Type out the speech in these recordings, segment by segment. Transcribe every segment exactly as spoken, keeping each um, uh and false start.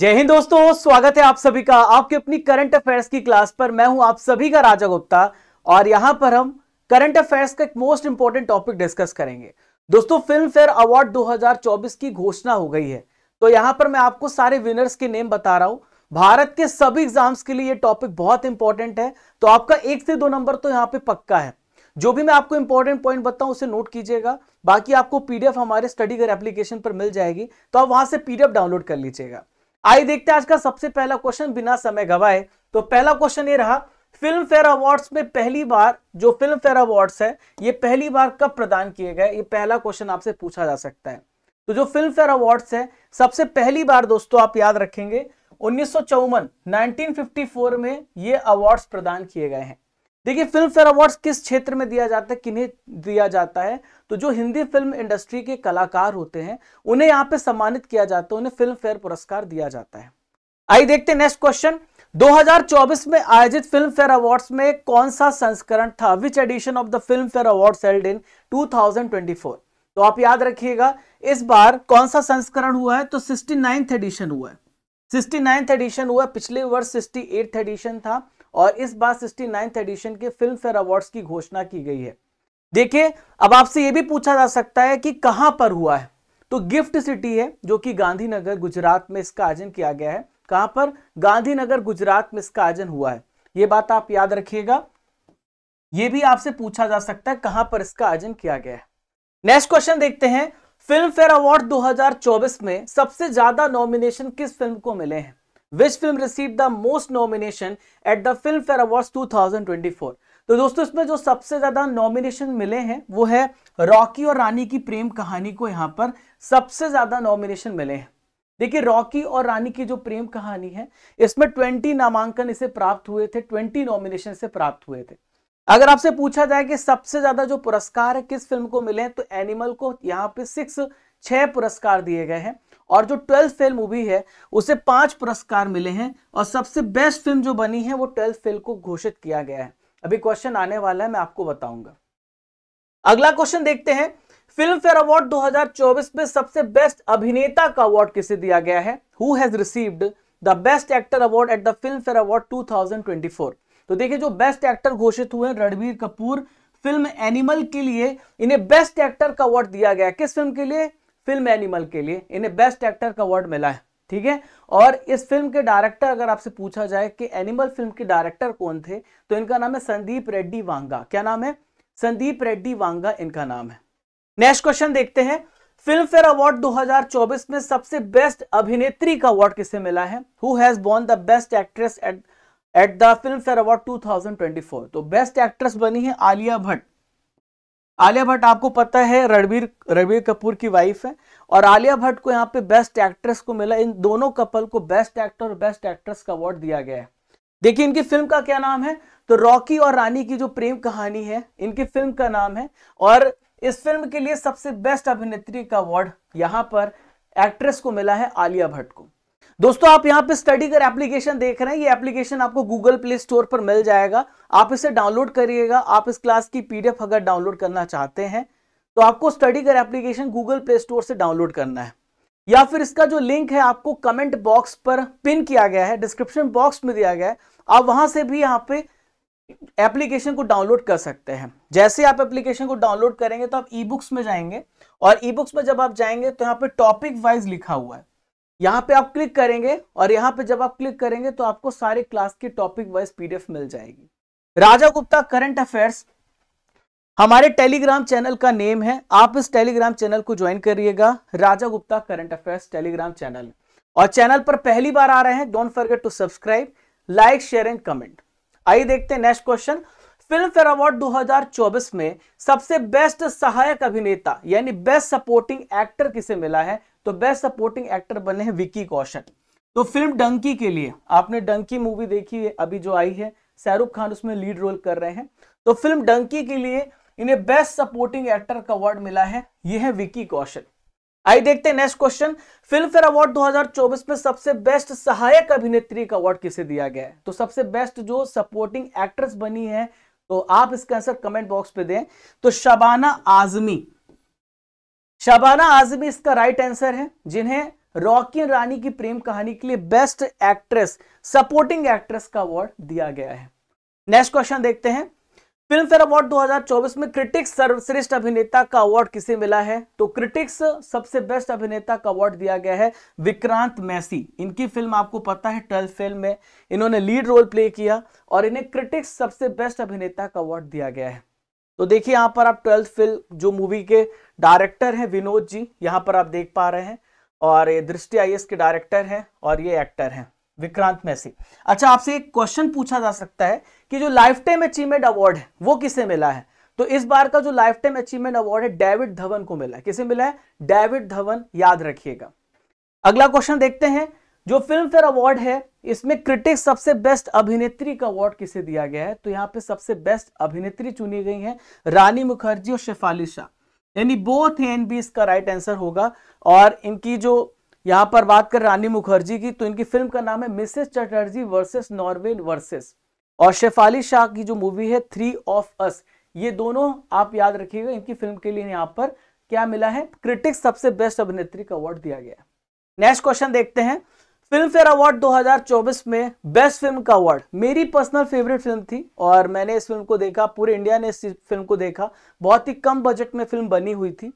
जय हिंद दोस्तों, स्वागत है आप सभी का आपके अपनी करंट अफेयर्स की क्लास पर। मैं हूं आप सभी का राजा गुप्ता और यहां पर हम करंट अफेयर्स का एक मोस्ट इंपॉर्टेंट टॉपिक डिस्कस करेंगे। दोस्तों, फिल्म फेयर अवार्ड दो हज़ार चौबीस की घोषणा हो गई है, तो यहां पर मैं आपको सारे विनर्स के नेम बता रहा हूं। भारत के सभी एग्जाम्स के लिए यह टॉपिक बहुत इंपॉर्टेंट है, तो आपका एक से दो नंबर तो यहाँ पे पक्का है। जो भी मैं आपको इंपॉर्टेंट पॉइंट बताऊं उसे नोट कीजिएगा। बाकी आपको पीडीएफ हमारे स्टडी घर एप्लीकेशन पर मिल जाएगी, तो आप वहां से पीडीएफ डाउनलोड कर लीजिएगा। आइए देखते हैं आज का सबसे पहला क्वेश्चन बिना समय गवाए। तो पहला क्वेश्चन ये रहा, फिल्म फेयर अवार्ड्स में पहली बार जो फिल्म फेयर अवार्ड्स है ये पहली बार कब प्रदान किए गए? ये पहला क्वेश्चन आपसे पूछा जा सकता है। तो जो फिल्म फेयर अवार्ड्स है सबसे पहली बार दोस्तों आप याद रखेंगे उन्नीस सौ चौवन नाइनटीन फिफ्टी फोर में ये अवार्ड्स प्रदान किए गए हैं। देखिए, फिल्म फेयर अवार्ड्स किस क्षेत्र में दिया जाता है, किन्हें दिया जाता है? तो जो हिंदी फिल्म इंडस्ट्री के कलाकार होते हैं उन्हें यहाँ पे सम्मानित किया जाता है, उन्हें फिल्म फेयर पुरस्कार दिया जाता है। आइए देखते हैं नेक्स्ट क्वेश्चन। दो हज़ार चौबीस में आयोजित फिल्म फेयर अवार्ड्स में कौन सा संस्करण था? Which edition of the Filmfare awards held in two thousand twenty four? तो आप याद रखिएगा इस बार कौन सा संस्करण हुआ है, तो सिक्सटी नाइन्थ एडिशन हुआ है। सिक्सटी नाइन्थ एडिशन हुआ है, पिछले वर्ष सिक्सटी एट्थ एडिशन था और इस बार सिक्सटी नाइन्थ एडिशन के फिल्म फेयर अवार्ड्स की घोषणा की गई है। देखिए, अब आपसे यह भी पूछा जा सकता है कि कहां पर हुआ है, तो गिफ्ट सिटी है जो कि गांधीनगर गुजरात में इसका आयोजन किया गया है। कहां पर? गांधीनगर गुजरात में इसका आयोजन हुआ है, यह बात आप याद रखिएगा। यह भी आपसे पूछा जा सकता है कहां पर इसका आयोजन किया गया है। नेक्स्ट क्वेश्चन देखते हैं, फिल्म फेयर अवार्ड दो हजार चौबीस में सबसे ज्यादा नॉमिनेशन किस फिल्म को मिले हैं? Which film received the most nomination at the Filmfare Awards two thousand twenty four? तो दोस्तों, इसमें जो सबसे ज्यादा नॉमिनेशन मिले हैं वो है रॉकी और रानी की प्रेम कहानी को। यहाँ पर सबसे ज्यादा नॉमिनेशन मिले हैं। देखिए, रॉकी और रानी की जो प्रेम कहानी है इसमें ट्वेंटी नामांकन इसे प्राप्त हुए थे, ट्वेंटी नॉमिनेशन से प्राप्त हुए थे। अगर आपसे पूछा जाए कि सबसे ज्यादा जो पुरस्कार है किस फिल्म को मिले हैं, तो एनिमल को यहाँ पे सिक्स छह पुरस्कार दिए गए हैं और जो ट्वेल्थ फेल मूवी है उसे पांच पुरस्कार मिले हैं और सबसे बेस्ट फिल्म जो बनी है वो ट्वेल्थ फेल को घोषित किया गया है। अभी क्वेश्चन आने वाला है, मैं आपको बताऊंगा। अगला क्वेश्चन देखते हैं, फिल्म फेयर अवार्ड दो हज़ार चौबीस में सबसे बेस्ट अभिनेता का अवार्ड किसे दिया गया है? Who has received the best actor award at the Filmfare award two thousand twenty four? तो देखिए, जो बेस्ट एक्टर घोषित हुए रणबीर कपूर फिल्म एनिमल के लिए, इन्हें बेस्ट एक्टर का अवार्ड दिया गया। किस फिल्म के लिए? फिल्म एनिमल के लिए इन्हें बेस्ट एक्टर का अवार्ड मिला है। ठीक है, और इस फिल्म के डायरेक्टर, अगर आपसे पूछा जाए कि एनिमल फिल्म के डायरेक्टर कौन थे, तो इनका नाम है संदीप रेड्डी वांगा। क्या नाम है? संदीप रेड्डी वांगा इनका नाम है। नेक्स्ट क्वेश्चन देखते हैं, फिल्म फेयर अवार्ड दो हज़ार चौबीस में सबसे बेस्ट अभिनेत्री का अवार्ड किसे मिला है? Who has born the best actress at at the Filmfare award two thousand twenty four? तो बेस्ट एक्ट्रेस बनी है आलिया भट्ट। आलिया भट्ट आपको पता है रणबीर रणबीर कपूर की वाइफ है और आलिया भट्ट को यहाँ पे बेस्ट एक्ट्रेस को मिला। इन दोनों कपल को बेस्ट एक्टर और बेस्ट एक्ट्रेस का अवार्ड दिया गया है। देखिए, इनकी फिल्म का क्या नाम है? तो रॉकी और रानी की जो प्रेम कहानी है इनकी फिल्म का नाम है और इस फिल्म के लिए सबसे बेस्ट अभिनेत्री का अवार्ड यहाँ पर एक्ट्रेस को मिला है, आलिया भट्ट को। दोस्तों, आप यहाँ पे स्टडी कर एप्लीकेशन देख रहे हैं, ये एप्लीकेशन आपको गूगल प्ले स्टोर पर मिल जाएगा। आप इसे डाउनलोड करिएगा। आप इस क्लास की पीडीएफ अगर डाउनलोड करना चाहते हैं तो आपको स्टडी कर एप्लीकेशन गूगल प्ले स्टोर से डाउनलोड करना है, या फिर इसका जो लिंक है आपको कमेंट बॉक्स पर पिन किया गया है, डिस्क्रिप्शन बॉक्स में दिया गया है। आप वहां से भी यहाँ पे एप्लीकेशन को डाउनलोड कर सकते हैं। जैसे आप एप्लीकेशन को डाउनलोड करेंगे तो आप ई बुक्स में जाएंगे और ई बुक्स में जब आप जाएंगे तो यहाँ पे टॉपिक वाइज लिखा हुआ है, यहाँ पे आप क्लिक करेंगे और यहाँ पे जब आप क्लिक करेंगे तो आपको सारे क्लास की टॉपिक वाइज पीडीएफ मिल जाएगी। राजा गुप्ता करंट अफेयर्स हमारे टेलीग्राम चैनल का नेम है। आप इस टेलीग्राम चैनल को ज्वाइन करिएगा, Raja Gupta current affairs Telegram channel. और चैनल पर पहली बार आ रहे हैं, don't forget to subscribe, like, share and comment. आइए देखते हैं next question, Filmfare award दो हज़ार चौबीस में सबसे बेस्ट सहायक अभिनेता यानी बेस्ट सपोर्टिंग एक्टर किसे मिला है? तो बेस्ट सपोर्टिंग एक्टर बने हैं विकी कौशल। तो फिल्म डंकी के लिए, आपने डंकी मूवी देखी है अभी जो आई है, शाहरुख खान उसमें लीड रोल कर रहे हैं, तो फिल्म डंकी के लिए इन्हें बेस्ट सपोर्टिंग एक्टर का अवार्ड मिला है, यह है विकी कौशल। आइए देखते हैं next question, Filmfare award दो हज़ार चौबीस में सबसे बेस्ट सहायक अभिनेत्री का अवार्ड किसे दिया गया है? तो सबसे बेस्ट जो सपोर्टिंग एक्ट्रेस बनी है, तो आप इसका आंसर कमेंट बॉक्स पे दें, तो शबाना आजमी शबाना आजमी इसका राइट आंसर है, जिन्हें रॉकी एंड रानी की प्रेम कहानी के लिए बेस्ट एक्ट्रेस सपोर्टिंग एक्ट्रेस का अवार्ड दिया गया है। नेक्स्ट क्वेश्चन देखते हैं, फिल्म फेयर अवार्ड दो हज़ार चौबीस में क्रिटिक्स सर्वश्रेष्ठ अभिनेता का अवार्ड किसे मिला है? तो क्रिटिक्स सबसे बेस्ट अभिनेता का अवार्ड दिया गया है विक्रांत मैसी। इनकी फिल्म आपको पता है ट्वेल्थ फेल में इन्होंने लीड रोल प्ले किया और इन्हें क्रिटिक्स सबसे बेस्ट अभिनेता का अवार्ड दिया गया है। तो देखिए यहाँ पर आप ट्वेल्थ फेल जो मूवी के डायरेक्टर हैं विनोद जी, यहाँ पर आप देख पा रहे हैं, और ये दृष्टि आई एस के डायरेक्टर हैं और ये एक्टर हैं विक्रांत मैसी। अच्छा, आपसे एक क्वेश्चन पूछा जा सकता है कि जो लाइफ टाइम अचीवमेंट अवार्ड है वो किसे मिला है? तो इस बार का जो लाइफ टाइम अचीवमेंट अवार्ड है डेविड धवन को मिला है। किसे मिला है? डेविड धवन, याद रखिएगा। अगला क्वेश्चन देखते हैं, जो फिल्म फेयर अवार्ड है इसमें क्रिटिक्स सबसे बेस्ट अभिनेत्री का अवार्ड किसे दिया गया है? तो यहाँ पे सबसे बेस्ट अभिनेत्री चुनी गई है रानी मुखर्जी और शेफाली शाह, यानी बोथ ए एंड बी इसका राइट आंसर होगा। और इनकी जो यहाँ पर बात कर रानी मुखर्जी की, तो इनकी फिल्म का नाम है Mrs Chatterjee versus Norway versus, और शेफाली शाह की जो मूवी है थ्री ऑफ अस, ये दोनों आप याद रखिएगा इनकी फिल्म के लिए यहाँ पर क्या मिला है, क्रिटिक्स सबसे बेस्ट अभिनेत्री का अवार्ड दिया गया है। नेक्स्ट क्वेश्चन देखते हैं, फिल्म फेयर अवार्ड दो हज़ार चौबीस में बेस्ट फिल्म का अवार्ड, मेरी पर्सनल फेवरेट फिल्म थी और मैंने इस फिल्म को देखा, पूरे इंडिया ने इस फिल्म को देखा, बहुत ही कम बजट में फिल्म बनी हुई थी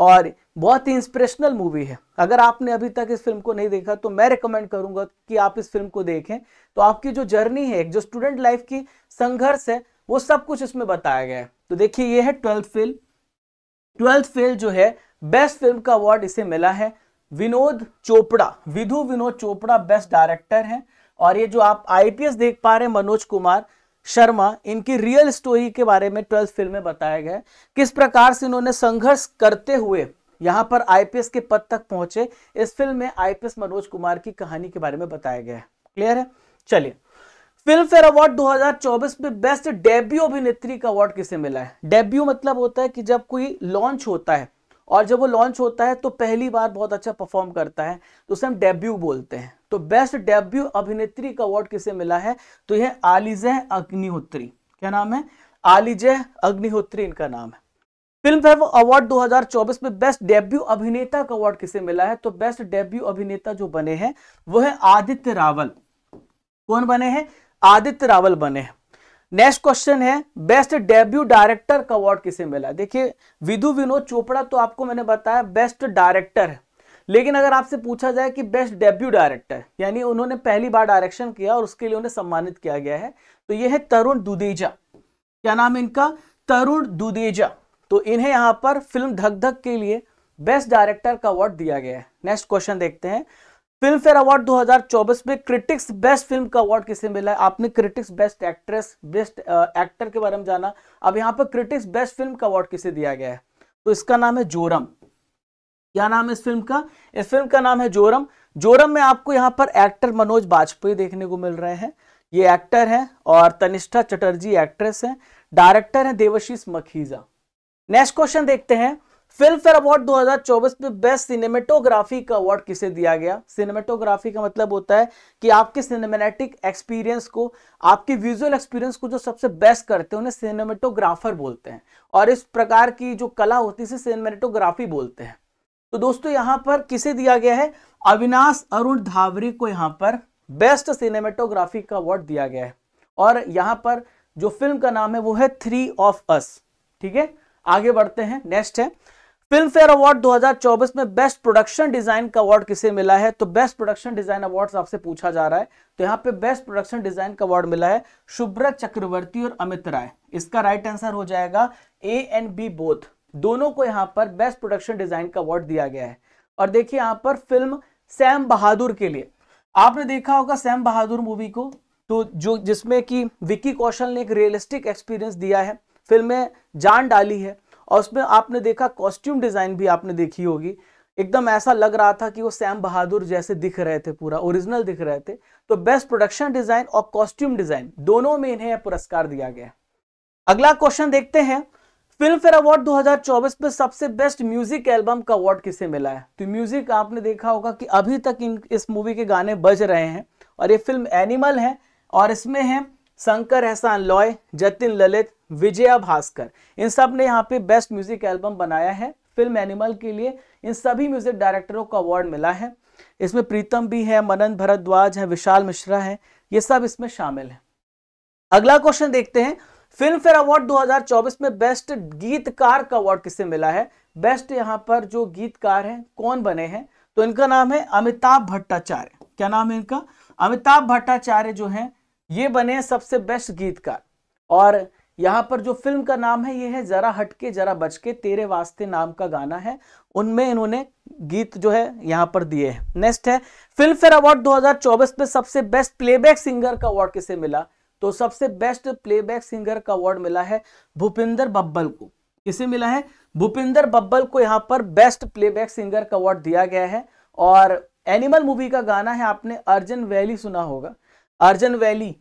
और बहुत ही इंस्पिरेशनल मूवी है। अगर आपने अभी तक इस फिल्म को नहीं देखा तो मैं रिकमेंड करूंगा कि आप इस फिल्म को देखें। तो आपकी जो जर्नी है, जो स्टूडेंट लाइफ की संघर्ष है, वो सब कुछ इसमें बताया गया है। तो देखिए ये है ट्वेल्थ फेल। ट्वेल्थ फेल जो है बेस्ट फिल्म का अवार्ड इसे मिला है विनोद चोपड़ा, विधु विनोद चोपड़ा बेस्ट डायरेक्टर हैं। और ये जो आप आईपीएस देख पा रहे हैं मनोज कुमार शर्मा, इनकी रियल स्टोरी के बारे में ट्वेल्थ फिल्म में बताया गया है, किस प्रकार से इन्होंने संघर्ष करते हुए यहाँ पर आईपीएस के पद तक पहुंचे। इस फिल्म में आईपीएस मनोज कुमार की कहानी के बारे में बताया गया है। क्लियर है? चलिए, फिल्म फेयर अवार्ड दो हज़ार चौबीस में बेस्ट डेब्यू अभिनेत्री का अवार्ड किसे मिला है? डेब्यू मतलब होता है कि जब कोई लॉन्च होता है और जब वो लॉन्च होता है तो पहली बार बहुत अच्छा परफॉर्म करता है, तो उसे हम डेब्यू बोलते हैं। तो बेस्ट डेब्यू अभिनेत्री का अवार्ड किसे मिला है? तो यह आलिज़ा अग्निहोत्री। क्या नाम है? आलिज़ा अग्निहोत्री इनका नाम है। फिल्म फेयर अवार्ड दो हज़ार चौबीस में बेस्ट डेब्यू अभिनेता का अवार्ड किसे मिला है? तो बेस्ट डेब्यू अभिनेता जो बने हैं वो है आदित्य रावल। कौन बने हैं? आदित्य रावल बने हैं। नेक्स्ट क्वेश्चन है, बेस्ट डेब्यू डायरेक्टर का अवार्ड किसे मिला? देखिए विधु विनोद चोपड़ा तो आपको मैंने बताया बेस्ट डायरेक्टर है, लेकिन अगर आपसे पूछा जाए कि बेस्ट डेब्यू डायरेक्टर, यानी उन्होंने पहली बार डायरेक्शन किया और उसके लिए उन्हें सम्मानित किया गया है, तो ये है तरुण दूदेजा। क्या नाम है इनका? तरुण दूदेजा। तो इन्हें यहाँ पर फिल्म धक धक के लिए बेस्ट डायरेक्टर का अवार्ड दिया गया है। नेक्स्ट क्वेश्चन देखते हैं, फिल्म फेयर अवार्ड दो हज़ार चौबीस में क्रिटिक्स बेस्ट फिल्म का अवार्ड किसे मिला है? आपने critics best actress, best actor के बारे में जाना, अब यहाँ पर क्रिटिक्स बेस्ट फिल्म का अवार्ड किसे दिया गया है? तो इसका नाम है जोरम। क्या नाम है इस फिल्म का? इस फिल्म का नाम है जोरम। जोरम में आपको यहाँ पर एक्टर मनोज बाजपेयी देखने को मिल रहे हैं, ये एक्टर हैं, और तनिष्ठा चटर्जी एक्ट्रेस हैं, डायरेक्टर हैं देवशीष मखीजा। नेक्स्ट क्वेश्चन देखते हैं, फिल्म फेयर अवार्ड दो हज़ार चौबीस में बेस्ट सिनेमेटोग्राफी का अवार्ड किसे दिया गया? सिनेमेटोग्राफी का मतलब होता है कि आपके सिनेमैटिक एक्सपीरियंस को, आपके विजुअल एक्सपीरियंस को जो सबसे बेस्ट करते हैं उन्हें सिनेमेटोग्राफर बोलते हैं, और इस प्रकार की जो कला होती है इसे सिनेमेटोग्राफी बोलते हैं। तो दोस्तों यहाँ पर किसे दिया गया है? अविनाश अरुण धावरी को यहाँ पर बेस्ट सिनेमेटोग्राफी का अवार्ड दिया गया है। और यहाँ पर जो फिल्म का नाम है वो है थ्री ऑफ अस। ठीक है, आगे बढ़ते हैं। नेक्स्ट है, फिल्म फेयर अवार्ड दो हज़ार चौबीस में बेस्ट प्रोडक्शन डिजाइन का अवार्ड किसे मिला है? तो बेस्ट प्रोडक्शन डिजाइन अवार्ड आपसे पूछा जा रहा है, तो यहाँ पे बेस्ट प्रोडक्शन डिजाइन का अवार्ड मिला है शुभ्र चक्रवर्ती और अमित राय। इसका राइट आंसर हो जाएगा ए एंड बी बोथ, दोनों को यहाँ पर बेस्ट प्रोडक्शन डिजाइन का अवार्ड दिया गया है। और देखिए यहाँ पर फिल्म सैम बहादुर के लिए, आपने देखा होगा सैम बहादुर मूवी को, तो जो जिसमें कि विकी कौशल ने एक रियलिस्टिक एक्सपीरियंस दिया है, फिल्म में जान डाली है, और उसमें आपने देखा कॉस्ट्यूम डिजाइन भी आपने देखी होगी, एकदम ऐसा लग रहा था कि वो सैम बहादुर जैसे दिख रहे थे, पूरा ओरिजिनल दिख रहे थे। तो बेस्ट प्रोडक्शन डिजाइन और कॉस्ट्यूम डिजाइन दोनों में इन्हें पुरस्कार दिया गया। अगला क्वेश्चन देखते हैं, फिल्म फेयर अवार्ड दो हज़ार चौबीस में सबसे बेस्ट म्यूजिक एल्बम का अवार्ड किसे मिला है? तो म्यूजिक आपने देखा होगा कि अभी तक इन, इस मूवी के गाने बज रहे हैं, और ये फिल्म एनिमल है और इसमें है शंकर एहसान लॉय, जतिन ललित, विजया भास्कर, इन सब ने यहाँ पे बेस्ट म्यूजिक एल्बम बनाया है। फिल्म एनिमल के लिए इन सभी म्यूजिक डायरेक्टरों को अवार्ड मिला है। इसमें प्रीतम भी है, मनन भरद्वाज है, विशाल मिश्रा है, ये सब इसमें शामिल है। अगला क्वेश्चन देखते हैं, फिल्म फेयर अवार्ड दो हज़ार चौबीस में बेस्ट गीतकार का अवार्ड किसे मिला है? बेस्ट यहाँ पर जो गीतकार हैं कौन बने हैं, तो इनका नाम है अमिताभ भट्टाचार्य। क्या नाम है इनका? अमिताभ भट्टाचार्य जो हैं ये बने हैं सबसे बेस्ट गीतकार। और यहाँ पर जो फिल्म का नाम है ये है जरा हटके जरा बचके, तेरे वास्ते नाम का गाना है, उनमें इन्होंने गीत जो है यहाँ पर दिए हैं। नेक्स्ट है, फिल्म फेयर अवार्ड दो हज़ार चौबीस में सबसे बेस्ट प्लेबैक सिंगर का अवार्ड किसे मिला? तो सबसे बेस्ट प्लेबैक सिंगर का अवार्ड मिला है भूपिंदर बब्बल को। किसे मिला है? भूपिंदर बब्बल को यहाँ पर बेस्ट प्लेबैक सिंगर का अवार्ड दिया गया है। और एनिमल मूवी का गाना है, आपने अर्जन वैली सुना होगा, अर्जन वैली,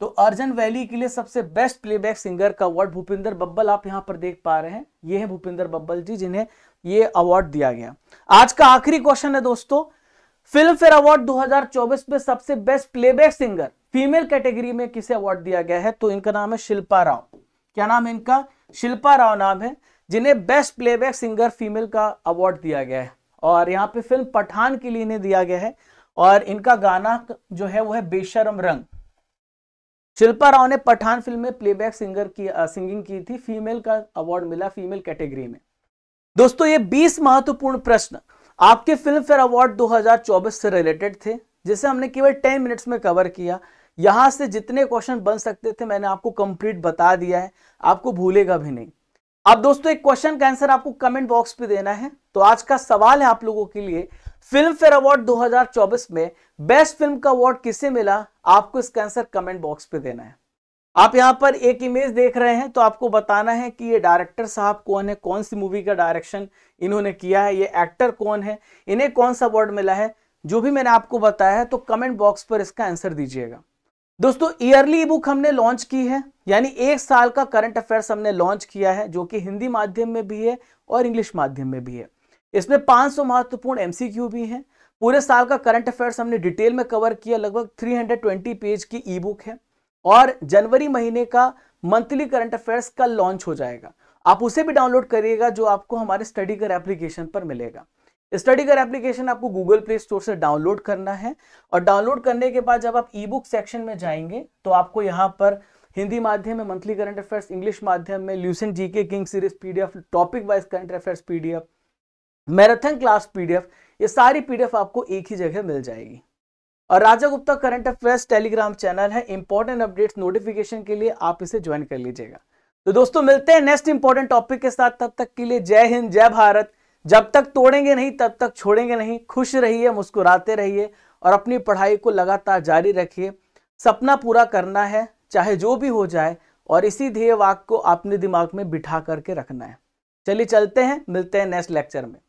तो अर्जन वैली के लिए सबसे बेस्ट प्लेबैक सिंगर का अवार्ड भूपिंदर बब्बल, आप यहाँ पर देख पा रहे हैं, ये है भूपिंदर बब्बल जी जिन्हें ये अवार्ड दिया गया। आज का आखिरी क्वेश्चन है दोस्तों, फिल्म फेयर अवार्ड दो हज़ार चौबीस में सबसे best playback singer female category में किसे अवार्ड दिया गया है? तो इनका नाम है शिल्पा राव। क्या नाम है इनका? शिल्पा राव नाम है, जिन्हें बेस्ट प्लेबैक सिंगर फीमेल का अवार्ड दिया गया है। और यहाँ पे फिल्म पठान के लिए इन्हें दिया गया है और इनका गाना जो है वो है बेशरम रंग। शिल्पा राव ने पठान फिल्म में प्लेबैक सिंगर की आ, सिंगिंग की थी, फीमेल का अवार्ड मिला फीमेल कैटेगरी में। दोस्तों ये बीस महत्वपूर्ण प्रश्न आपके फिल्म फेयर अवार्ड दो हज़ार चौबीस से रिलेटेड थे, जिसे हमने केवल टेन मिनट्स में कवर किया। यहाँ से जितने क्वेश्चन बन सकते थे मैंने आपको कंप्लीट बता दिया है, आपको भूलेगा भी नहीं। अब दोस्तों एक क्वेश्चन का आंसर आपको कमेंट बॉक्स पे देना है। तो आज का सवाल है आप लोगों के लिए, फिल्म फेयर अवार्ड दो हज़ार चौबीस में बेस्ट फिल्म का अवार्ड किसे मिला? आपको इसका आंसर कमेंट बॉक्स पे देना है। आप यहाँ पर एक इमेज देख रहे हैं, तो आपको बताना है कि ये डायरेक्टर साहब कौन है, कौन सी मूवी का डायरेक्शन इन्होंने किया है, ये एक्टर कौन है, इन्हें कौन सा अवार्ड मिला है, जो भी मैंने आपको बताया है, तो कमेंट बॉक्स पर इसका आंसर दीजिएगा। दोस्तों ईयरली बुक हमने लॉन्च की है, यानी एक साल का करंट अफेयर्स हमने लॉन्च किया है, जो कि हिंदी माध्यम में भी है और इंग्लिश माध्यम में भी है। इसमें पाँच सौ महत्वपूर्ण एमसीक्यू भी हैं। पूरे साल का करंट अफेयर्स हमने डिटेल में कवर किया, लगभग तीन सौ बीस पेज की ई बुक है। और जनवरी महीने का मंथली करंट अफेयर्स का लॉन्च हो जाएगा, आप उसे भी डाउनलोड करिएगा, जो आपको हमारे स्टडी कर एप्लीकेशन पर मिलेगा। स्टडी कर एप्लीकेशन आपको गूगल प्ले स्टोर से डाउनलोड करना है, और डाउनलोड करने के बाद जब आप ई बुक सेक्शन में जाएंगे तो आपको यहाँ पर हिंदी माध्यम में मंथली करंट अफेयर्स, इंग्लिश माध्यम में Lucent GK king series PDF, topic wise current affairs PDF, marathon class PDF, ये सारी पीडीएफ आपको एक ही जगह मिल जाएगी। और Raja Gupta current affairs Telegram channel है, इंपॉर्टेंट अपडेट्स नोटिफिकेशन के लिए आप इसे ज्वाइन कर लीजिएगा। तो दोस्तों मिलते हैं नेक्स्ट इंपॉर्टेंट टॉपिक के साथ, तब तक के लिए जय हिंद, जय भारत। जब तक तोड़ेंगे नहीं तब तक छोड़ेंगे नहीं। खुश रहिए, मुस्कुराते रहिए और अपनी पढ़ाई को लगातार जारी रखिए। सपना पूरा करना है चाहे जो भी हो जाए, और इसी ध्येय वाक्य को अपने दिमाग में बिठा करके रखना है। चलिए चलते हैं, मिलते हैं नेक्स्ट लेक्चर में।